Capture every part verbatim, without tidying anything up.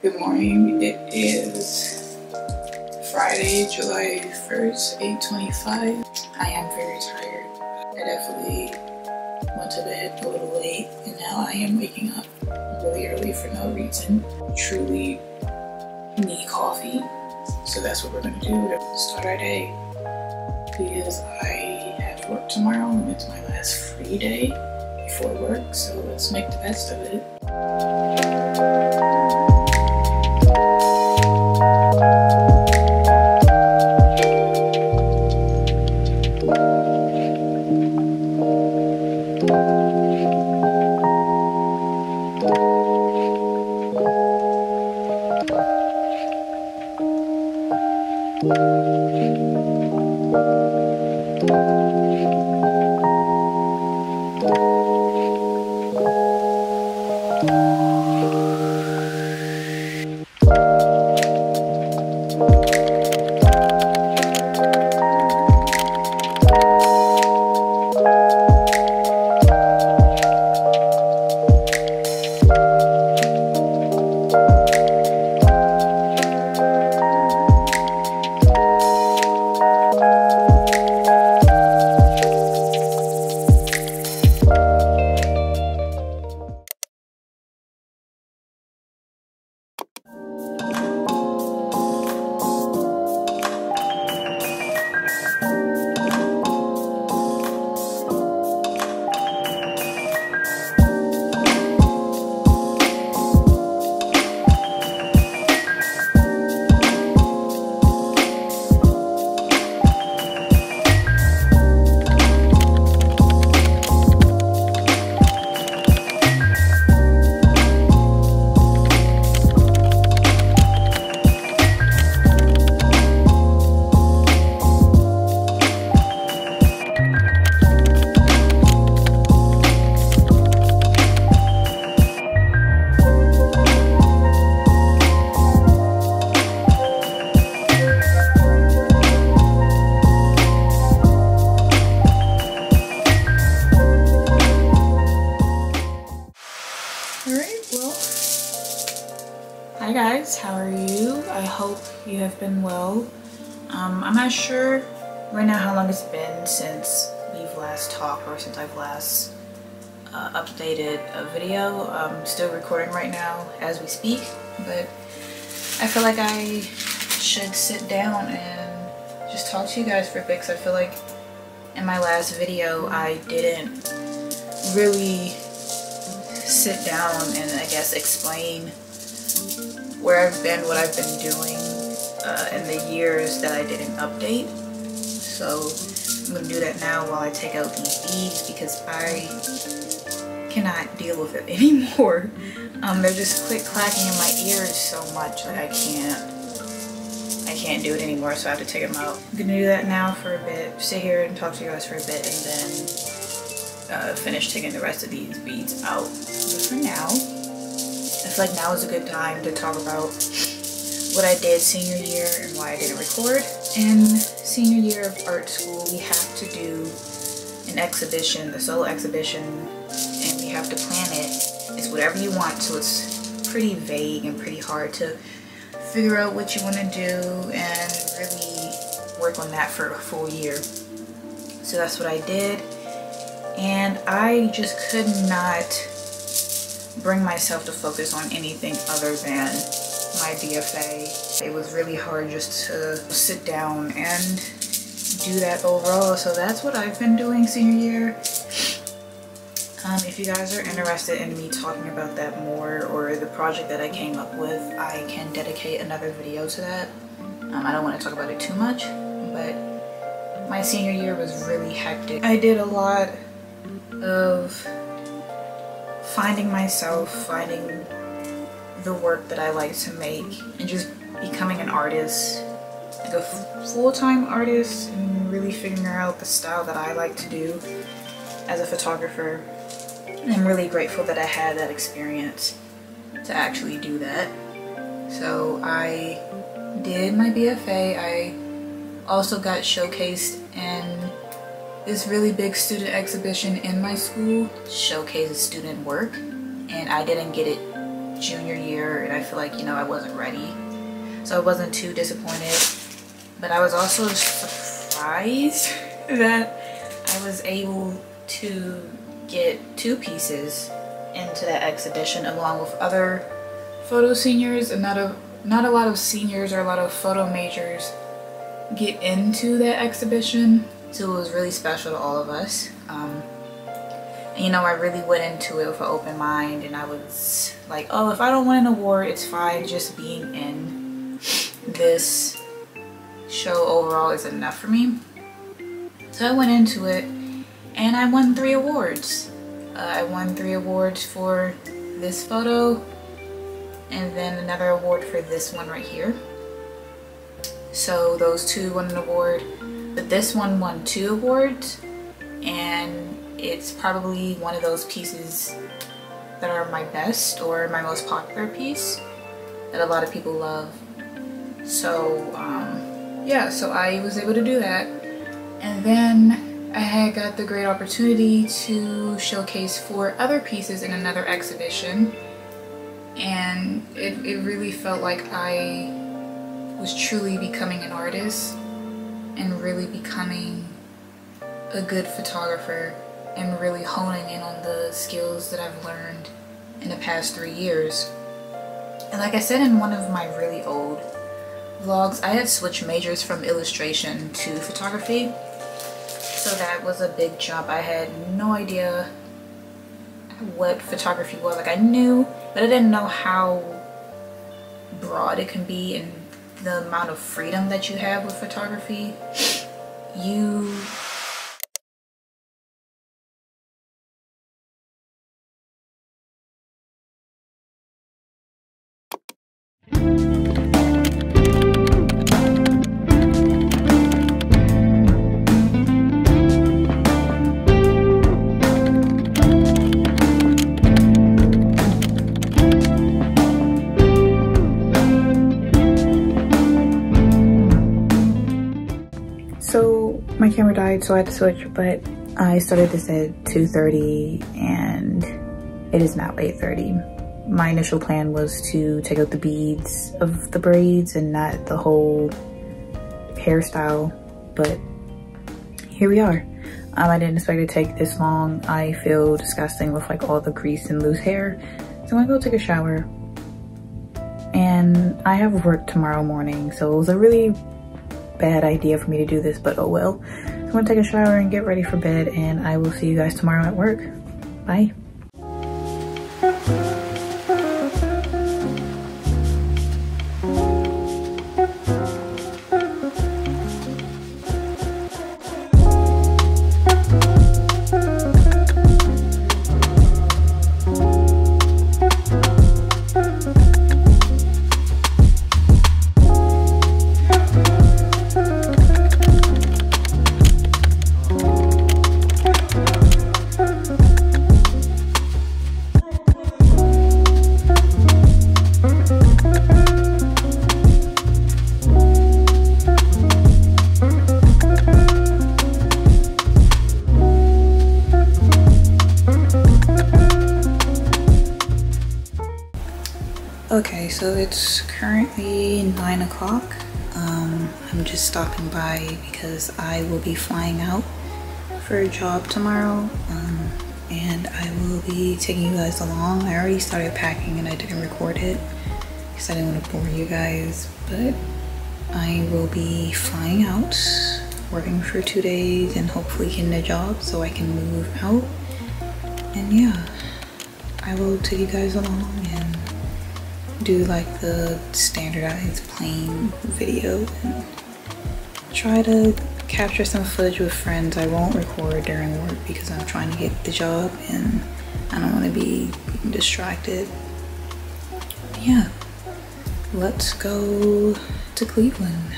Good morning, it is Friday, July first, eight twenty-five. I am very tired. I definitely went to bed a little late and now I am waking up really early for no reason. Truly need coffee. So that's what we're gonna do. We're gonna start our day because I have to work tomorrow and it's my last free day before work, so let's make the best of it. Hi guys, how are you? I hope you have been well. Um, I'm not sure right now how long it's been since we've last talked or since I've last uh, updated a video. I'm still recording right now as we speak, but I feel like I should sit down and just talk to you guys for a bit because I feel like in my last video I didn't really sit down and I guess explain where I've been, what I've been doing, uh, and the years that I didn't update. So I'm gonna do that now while I take out these beads because I cannot deal with it anymore. Um, they're just click clacking in my ears so much, like I can't, I can't do it anymore. So I have to take them out. I'm gonna do that now for a bit, sit here and talk to you guys for a bit, and then uh, finish taking the rest of these beads out. But for now, I feel like now is a good time to talk about what I did senior year and why I didn't record. In senior year of art school, we have to do an exhibition, the solo exhibition, and we have to plan it. It's whatever you want, so it's pretty vague and pretty hard to figure out what you want to do and really work on that for a full year. So that's what I did, and I just could not bring myself to focus on anything other than my B F A. It was really hard just to sit down and do that overall, so that's what I've been doing senior year. Um, if you guys are interested in me talking about that more or the project that I came up with, I can dedicate another video to that. Um, I don't want to talk about it too much, but my senior year was really hectic. I did a lot of finding myself, finding the work that I like to make, and just becoming an artist, like a full-time artist, and really figuring out the style that I like to do as a photographer. And I'm really grateful that I had that experience to actually do that. So I did my B F A. I also got showcased in this really big student exhibition in my school, showcases student work, and I didn't get it junior year, and I feel like, you know, I wasn't ready. So I wasn't too disappointed, but I was also surprised that I was able to get two pieces into that exhibition along with other photo seniors, and not a, not a lot of seniors or a lot of photo majors get into that exhibition. So it was really special to all of us. Um, you know, I really went into it with an open mind, and I was like, oh, if I don't win an award, it's fine. Just being in this show overall is enough for me. So I went into it and I won three awards. Uh, I won three awards for this photo, and then another award for this one right here. So those two won an award, but this one won two awards, and it's probably one of those pieces that are my best or my most popular piece that a lot of people love. So um, yeah, so I was able to do that. And then I had got the great opportunity to showcase four other pieces in another exhibition, and it, it really felt like I was truly becoming an artist and really becoming a good photographer, and really honing in on the skills that I've learned in the past three years. And like I said in one of my really old vlogs, I had switched majors from illustration to photography. So that was a big jump. I had no idea what photography was. Like, I knew, but I didn't know how broad it can be and the amount of freedom that you have with photography. You My camera died, so I had to switch, but I started this at two thirty and it is now eight thirty. My initial plan was to take out the beads of the braids and not the whole hairstyle, but here we are. Um, I didn't expect it to take this long. I feel disgusting with like all the grease and loose hair, so I'm gonna go take a shower. And I have work tomorrow morning, so it was a really bad idea for me to do this, but oh well. So I'm gonna take a shower and get ready for bed, and I will see you guys tomorrow at work. Bye. Okay, so it's currently nine o'clock. Um, I'm just stopping by because I will be flying out for a job tomorrow, um, and I will be taking you guys along. I already started packing and I didn't record it because I didn't want to bore you guys, but I will be flying out, working for two days and hopefully getting a job so I can move out. And yeah, I will take you guys along and do like the standardized plain video and try to capture some footage with friends. I won't record during work because I'm trying to get the job and I don't want to be distracted. Yeah, let's go to Cleveland.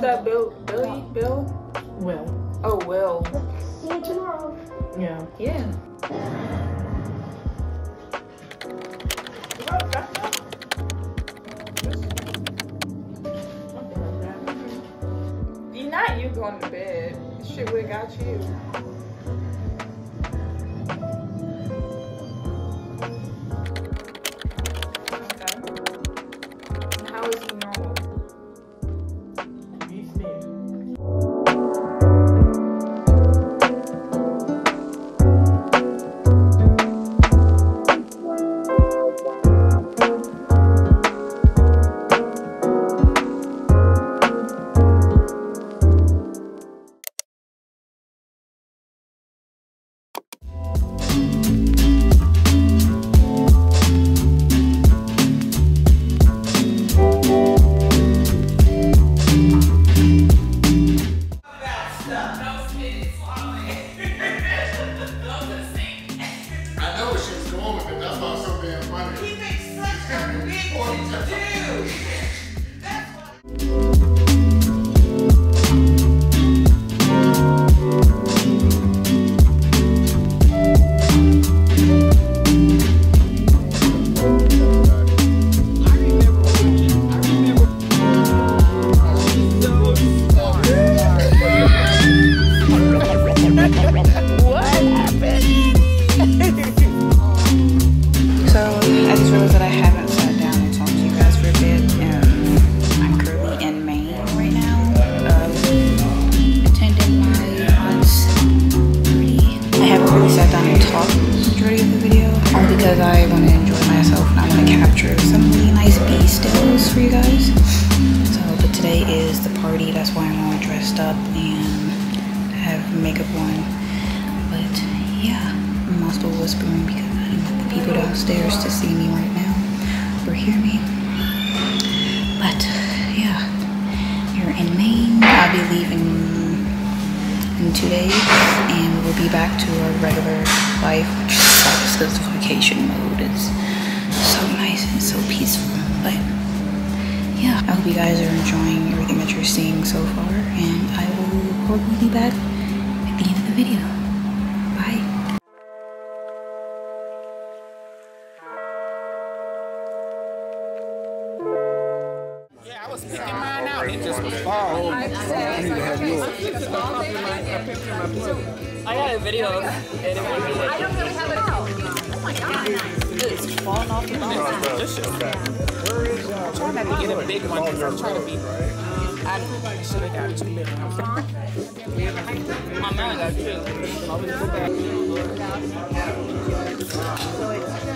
That Bill, Billy, Bill? Will. Oh, Will. See you tomorrow. Yeah. Yeah. You're not you going to bed. Shit would have got you. Up and have makeup on, but yeah, I'm also whispering because I didn't want the people downstairs to see me right now or hear me. But yeah, you're in Maine. I'll be leaving in two days and we'll be back to our regular life, which is like a vacation mode. It's so nice and so peaceful, but yeah, I hope you guys are enjoying everything that you're seeing so far, and I will probably be back at the end of the video. Bye. Yeah, I was picking mine out. It just was fall. I got a video, and it was like, I don't really have a oh my god, it's falling off the bottom. I'm trying not to get a big one because I'm trying to be. I should have got two big ones. My mom got two.